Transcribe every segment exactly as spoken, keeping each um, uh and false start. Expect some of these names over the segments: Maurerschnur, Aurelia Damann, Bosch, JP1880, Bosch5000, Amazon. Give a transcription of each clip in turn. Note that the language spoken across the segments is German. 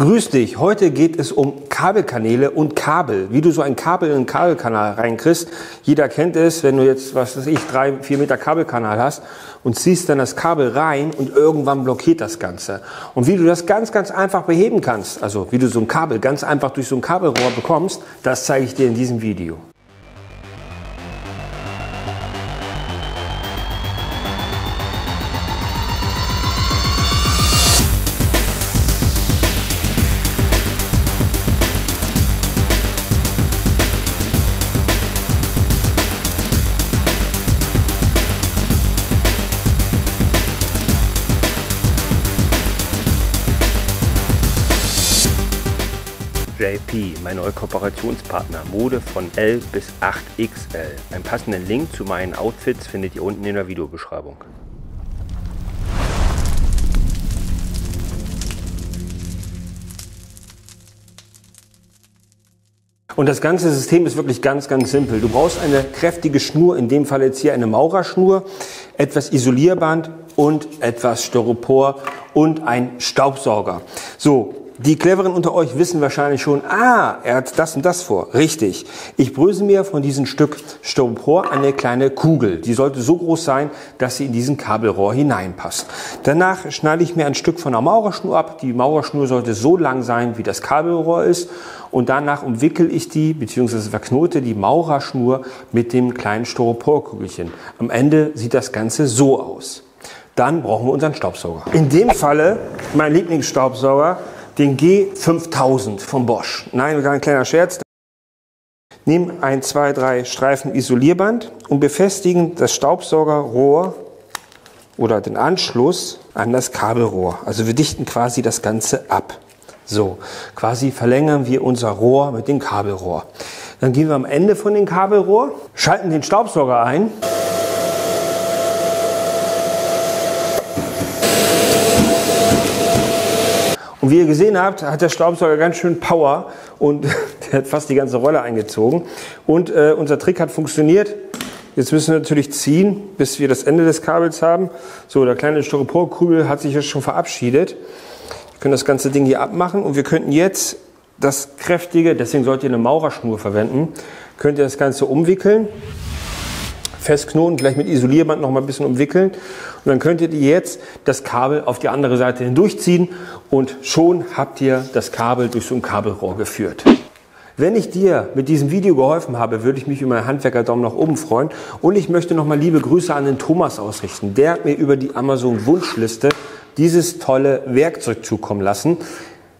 Grüß dich, heute geht es um Kabelkanäle und Kabel, wie du so ein Kabel in einen Kabelkanal reinkriegst. Jeder kennt es, wenn du jetzt, was weiß ich, drei, vier Meter Kabelkanal hast und ziehst dann das Kabel rein und irgendwann blockiert das Ganze. Und wie du das ganz, ganz einfach beheben kannst, also wie du so ein Kabel ganz einfach durch so ein Kabelrohr bekommst, das zeige ich dir in diesem Video. J P, mein neuer Kooperationspartner, Mode von L bis acht X L. Einen passenden Link zu meinen Outfits findet ihr unten in der Videobeschreibung. Und das ganze System ist wirklich ganz, ganz simpel. Du brauchst eine kräftige Schnur, in dem Fall jetzt hier eine Maurerschnur, etwas Isolierband und etwas Styropor und ein Staubsauger. So. Die Cleveren unter euch wissen wahrscheinlich schon, ah, er hat das und das vor. Richtig. Ich bröse mir von diesem Stück Styropor eine kleine Kugel. Die sollte so groß sein, dass sie in diesen Kabelrohr hineinpasst. Danach schneide ich mir ein Stück von der Maurerschnur ab. Die Maurerschnur sollte so lang sein, wie das Kabelrohr ist. Und danach umwickel ich die, beziehungsweise verknote die Maurerschnur mit dem kleinen Styroporkügelchen. Am Ende sieht das Ganze so aus. Dann brauchen wir unseren Staubsauger. In dem Falle mein Lieblingsstaubsauger, den G fünftausend von Bosch. Nein, ein kleiner Scherz. Nehmen ein, zwei, drei Streifen Isolierband und befestigen das Staubsaugerrohr oder den Anschluss an das Kabelrohr. Also wir dichten quasi das Ganze ab. So, quasi verlängern wir unser Rohr mit dem Kabelrohr. Dann gehen wir am Ende von dem Kabelrohr, schalten den Staubsauger ein. Und wie ihr gesehen habt, hat der Staubsauger ganz schön Power und der hat fast die ganze Rolle eingezogen. Und äh, unser Trick hat funktioniert. Jetzt müssen wir natürlich ziehen, bis wir das Ende des Kabels haben. So, der kleine Styroporkugel hat sich jetzt schon verabschiedet. Wir können das ganze Ding hier abmachen und wir könnten jetzt das kräftige, deswegen sollt ihr eine Maurerschnur verwenden, könnt ihr das Ganze umwickeln, festknoten, gleich mit Isolierband noch mal ein bisschen umwickeln. Und dann könntet ihr jetzt das Kabel auf die andere Seite hindurchziehen und schon habt ihr das Kabel durch so ein Kabelrohr geführt. Wenn ich dir mit diesem Video geholfen habe, würde ich mich über meinen Handwerker-Daumen nach oben freuen. Und ich möchte noch mal liebe Grüße an den Thomas ausrichten. Der hat mir über die Amazon-Wunschliste dieses tolle Werkzeug zukommen lassen.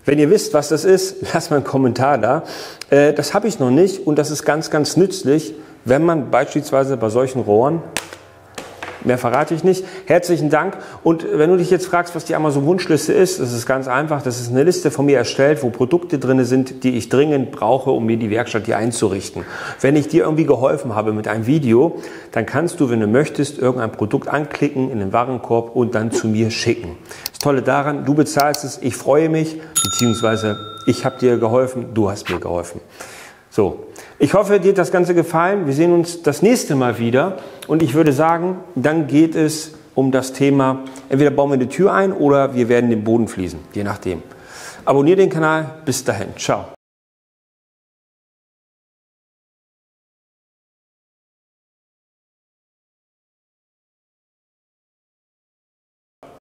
Wenn ihr wisst, was das ist, lasst mal einen Kommentar da. Äh, das habe ich noch nicht und das ist ganz, ganz nützlich, wenn man beispielsweise bei solchen Rohren, mehr verrate ich nicht, herzlichen Dank. Und wenn du dich jetzt fragst, was die Amazon-Wunschliste ist, das ist ganz einfach. Das ist eine Liste von mir erstellt, wo Produkte drin sind, die ich dringend brauche, um mir die Werkstatt hier einzurichten. Wenn ich dir irgendwie geholfen habe mit einem Video, dann kannst du, wenn du möchtest, irgendein Produkt anklicken in den Warenkorb und dann zu mir schicken. Das Tolle daran, du bezahlst es, ich freue mich, beziehungsweise ich habe dir geholfen, du hast mir geholfen. So, ich hoffe, dir hat das Ganze gefallen. Wir sehen uns das nächste Mal wieder und ich würde sagen, dann geht es um das Thema, entweder bauen wir eine Tür ein oder wir werden den Boden fließen, je nachdem. Abonniere den Kanal, bis dahin, ciao.